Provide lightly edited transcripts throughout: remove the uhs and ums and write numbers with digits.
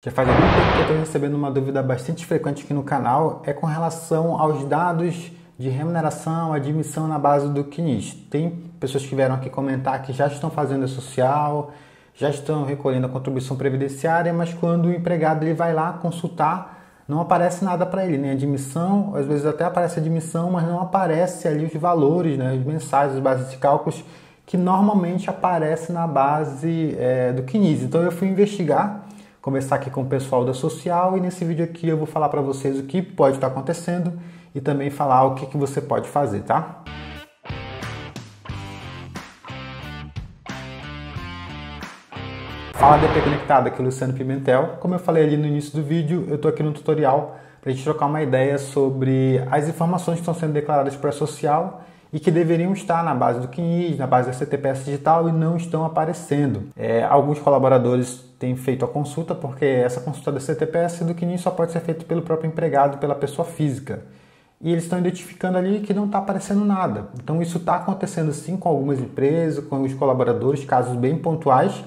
Já faz algum tempo que eu estou recebendo uma dúvida bastante frequente aqui no canal, é com relação aos dados de remuneração, admissão na base do CNIS. Tem pessoas que vieram aqui comentar que já estão fazendo eSocial, já estão recolhendo a contribuição previdenciária, mas quando o empregado ele vai lá consultar, não aparece nada para ele, nem admissão, às vezes até aparece admissão, mas não aparece ali os valores, né, os mensais, as bases de cálculos, que normalmente aparece na base do CNIS. Então eu fui investigar, conversar aqui com o pessoal da Social e nesse vídeo aqui eu vou falar para vocês o que pode estar acontecendo e também falar o que você pode fazer, tá? Fala DP Conectado, aqui é o Luciano Pimentel. Como eu falei ali no início do vídeo, eu estou aqui no tutorial para a gente trocar uma ideia sobre as informações que estão sendo declaradas para a Social e que deveriam estar na base do CNIS, na base da CTPS digital e não estão aparecendo. Alguns colaboradores têm feito a consulta, porque essa consulta da CTPS e do CNIS só pode ser feita pelo próprio empregado, pela pessoa física. E eles estão identificando ali que não está aparecendo nada. Então isso está acontecendo sim com algumas empresas, com alguns colaboradores, casos bem pontuais.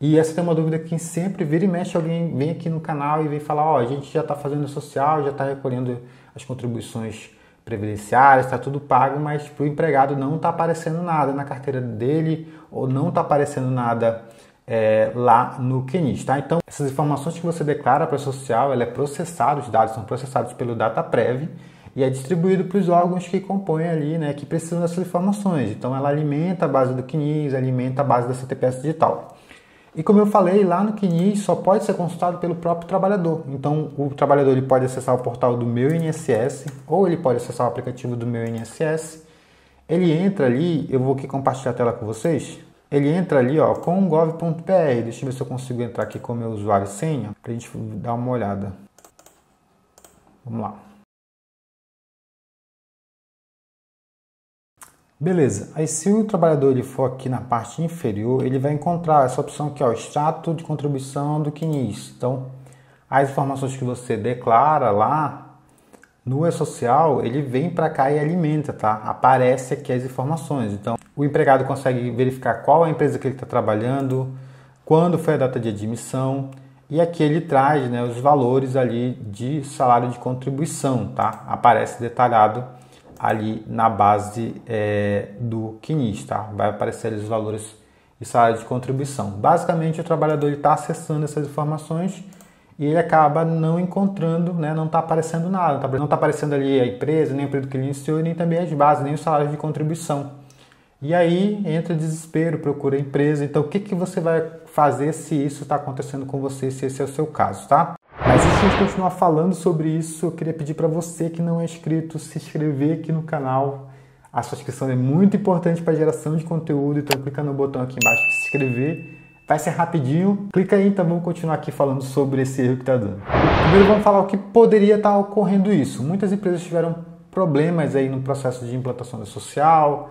E essa é uma dúvida que sempre vira e mexe, alguém vem aqui no canal e vem falar, ó, a gente já está fazendo eSocial, já está recolhendo as contribuições previdenciárias, está tudo pago, mas para o empregado não está aparecendo nada na carteira dele ou não está aparecendo nada lá no CNIS, tá? Então, essas informações que você declara para a Social, ela é processada, os dados são processados pelo Dataprev e é distribuído para os órgãos que compõem ali, né, que precisam dessas informações. Então, ela alimenta a base do CNIS, alimenta a base da CTPS digital. E como eu falei, lá no CNIS só pode ser consultado pelo próprio trabalhador. Então, o trabalhador ele pode acessar o portal do Meu INSS ou ele pode acessar o aplicativo do Meu INSS. Ele entra ali, eu vou aqui compartilhar a tela com vocês. Ele entra ali, ó, com gov.br. Deixa eu ver se eu consigo entrar aqui com o meu usuário e senha para a gente dar uma olhada. Vamos lá. Beleza, aí se o trabalhador ele for aqui na parte inferior, ele vai encontrar essa opção aqui, ó, extrato de contribuição do CNIS. Então, as informações que você declara lá no eSocial, ele vem para cá e alimenta, tá? Aparece aqui as informações. Então, o empregado consegue verificar qual é a empresa que ele está trabalhando, quando foi a data de admissão, e aqui ele traz, né, os valores ali de salário de contribuição, tá? Aparece detalhado ali na base do CNIS, tá? Vai aparecer ali os valores e salário de contribuição. Basicamente, o trabalhador está acessando essas informações e ele acaba não encontrando, né? Não está aparecendo nada, não está aparecendo ali a empresa, nem o período que ele iniciou, nem também as bases, nem o salário de contribuição. E aí entra desespero, procura a empresa. Então, o que, que você vai fazer se isso está acontecendo com você, se esse é o seu caso, tá? Mas antes de a gente continuar falando sobre isso, eu queria pedir para você que não é inscrito, se inscrever aqui no canal. A sua inscrição é muito importante para a geração de conteúdo, então clica no botão aqui embaixo de se inscrever. Vai ser rapidinho. Clica aí, então vamos continuar aqui falando sobre esse erro que está dando. Primeiro vamos falar o que poderia estar ocorrendo isso. Muitas empresas tiveram problemas aí no processo de implantação do eSocial,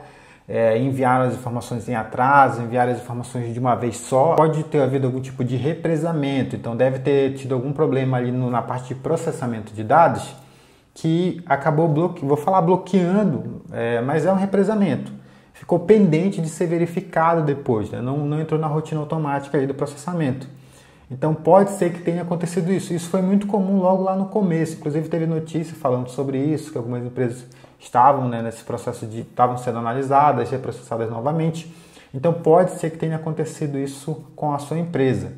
enviaram as informações em atraso, enviaram as informações de uma vez só. Pode ter havido algum tipo de represamento, então deve ter tido algum problema ali na parte de processamento de dados que acabou bloqueando, mas é um represamento. Ficou pendente de ser verificado depois, né? Não entrou na rotina automática ali do processamento. Então pode ser que tenha acontecido isso. Isso foi muito comum logo lá no começo, inclusive teve notícia falando sobre isso, que algumas empresas estavam, né, nesse processo de estavam sendo analisadas, reprocessadas novamente. Então pode ser que tenha acontecido isso com a sua empresa.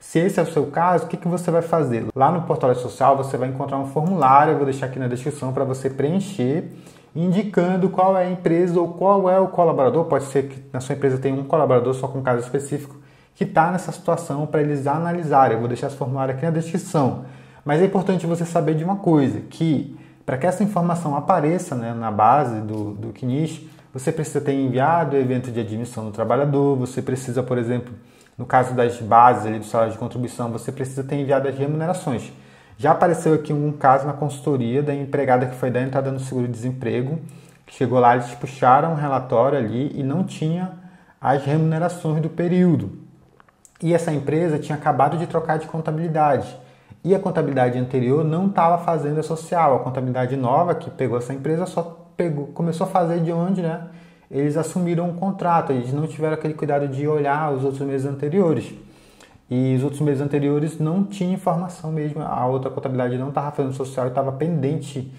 Se esse é o seu caso, o que você vai fazer? Lá no portal eSocial você vai encontrar um formulário, eu vou deixar aqui na descrição para você preencher, indicando qual é a empresa ou qual é o colaborador. Pode ser que na sua empresa tenha um colaborador só com um caso específico que está nessa situação para eles analisarem. Eu vou deixar esse formulário aqui na descrição. Mas é importante você saber de uma coisa, que para que essa informação apareça, né, na base do CNIS, você precisa ter enviado o evento de admissão do trabalhador, você precisa, por exemplo, no caso das bases ali, do salário de contribuição, você precisa ter enviado as remunerações. Já apareceu aqui um caso na consultoria da empregada que foi dar entrada no seguro-desemprego, que chegou lá, eles puxaram um relatório ali e não tinha as remunerações do período. E essa empresa tinha acabado de trocar de contabilidade. E a contabilidade anterior não estava fazendo eSocial. A contabilidade nova que pegou essa empresa começou a fazer de onde, né? Eles assumiram um contrato, eles não tiveram aquele cuidado de olhar os outros meses anteriores. E os outros meses anteriores não tinha informação mesmo, a outra contabilidade não estava fazendo social e estava pendente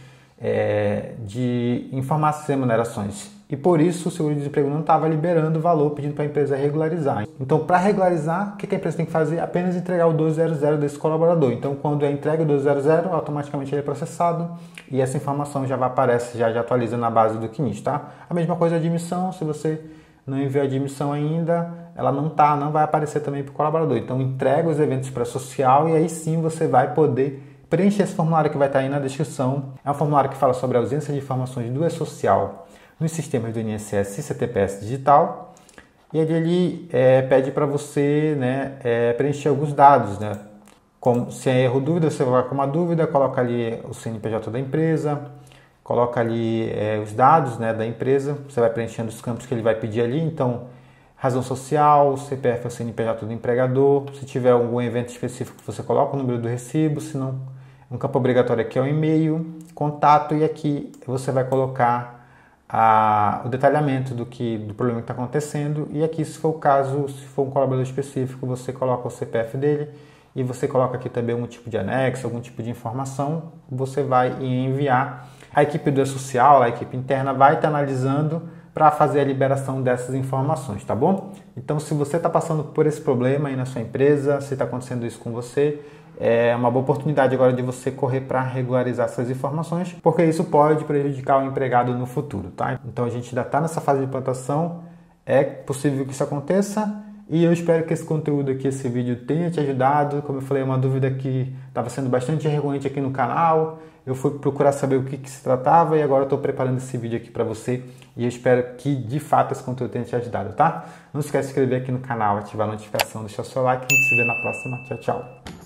de informar-se remunerações. E por isso o seguro-desemprego não estava liberando o valor, pedindo para a empresa regularizar. Então, para regularizar, o que a empresa tem que fazer? Apenas entregar o 200 desse colaborador. Então, quando é entregue o 200, automaticamente ele é processado e essa informação já aparece, já atualiza na base do CNIS, tá? A mesma coisa a admissão, se você não enviou a admissão ainda, ela não vai aparecer também para o colaborador. Então, entrega os eventos para a social e aí sim você vai poder preencher esse formulário que vai estar aí na descrição. É um formulário que fala sobre a ausência de informações do eSocial nos sistemas do INSS e CTPS digital. E aí ele pede para você preencher alguns dados, como, se é erro dúvida, você vai com uma dúvida, coloca ali o CNPJ da empresa, coloca ali os dados da empresa, você vai preenchendo os campos que ele vai pedir ali. Então, razão social, CPF ou CNPJ do empregador, se tiver algum evento específico você coloca o número do recibo, se não, um campo obrigatório aqui é o e-mail, contato, e aqui você vai colocar o detalhamento do problema que está acontecendo. E aqui, se for o caso, se for um colaborador específico, você coloca o CPF dele e você coloca aqui também algum tipo de anexo, algum tipo de informação, você vai enviar. A equipe do eSocial, a equipe interna, vai estar analisando para fazer a liberação dessas informações, tá bom? Então, se você está passando por esse problema aí na sua empresa, se está acontecendo isso com você, é uma boa oportunidade agora de você correr para regularizar essas informações, porque isso pode prejudicar o empregado no futuro, tá? Então a gente ainda está nessa fase de implantação, é possível que isso aconteça, e eu espero que esse conteúdo aqui, esse vídeo, tenha te ajudado. Como eu falei, é uma dúvida que estava sendo bastante recorrente aqui no canal, eu fui procurar saber o que se tratava e agora estou preparando esse vídeo aqui para você e eu espero que de fato esse conteúdo tenha te ajudado, tá? Não esquece de se inscrever aqui no canal, ativar a notificação, deixar o seu like e a gente se vê na próxima. Tchau, tchau!